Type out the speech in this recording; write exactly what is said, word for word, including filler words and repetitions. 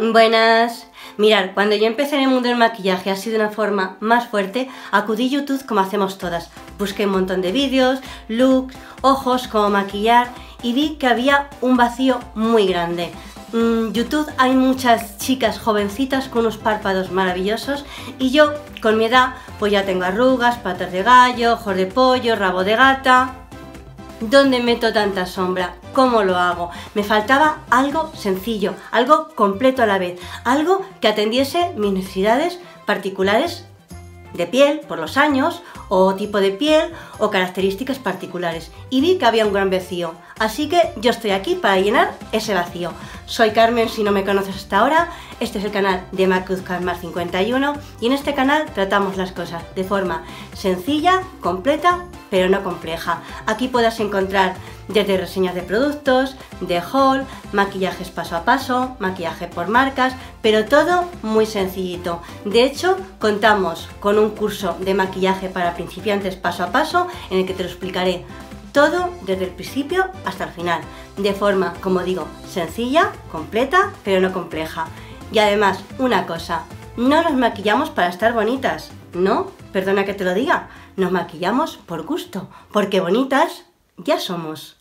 Buenas. Mirad, cuando yo empecé en el mundo del maquillaje así de una forma más fuerte, acudí a YouTube como hacemos todas. Busqué un montón de vídeos, looks, ojos, cómo maquillar y vi que había un vacío muy grande. En YouTube hay muchas chicas jovencitas con unos párpados maravillosos y yo, con mi edad, pues ya tengo arrugas, patas de gallo, ojos de pollo, rabo de gata... ¿Dónde meto tanta sombra? ¿Cómo lo hago? Me faltaba algo sencillo, algo completo a la vez, algo que atendiese mis necesidades particulares de piel por los años, o tipo de piel, o características particulares. Y vi que había un gran vacío, así que yo estoy aquí para llenar ese vacío. Soy Carmen, si no me conoces hasta ahora, este es el canal de MakeupCarmas cincuenta y uno y en este canal tratamos las cosas de forma sencilla, completa, pero no compleja. Aquí podrás encontrar desde reseñas de productos, de haul, maquillajes paso a paso, maquillaje por marcas, pero todo muy sencillito. De hecho, contamos con un curso de maquillaje para principiantes paso a paso en el que te lo explicaré todo desde el principio hasta el final, de forma, como digo, sencilla, completa, pero no compleja. Y además, una cosa, no nos maquillamos para estar bonitas, no, perdona que te lo diga, nos maquillamos por gusto, porque bonitas ya somos.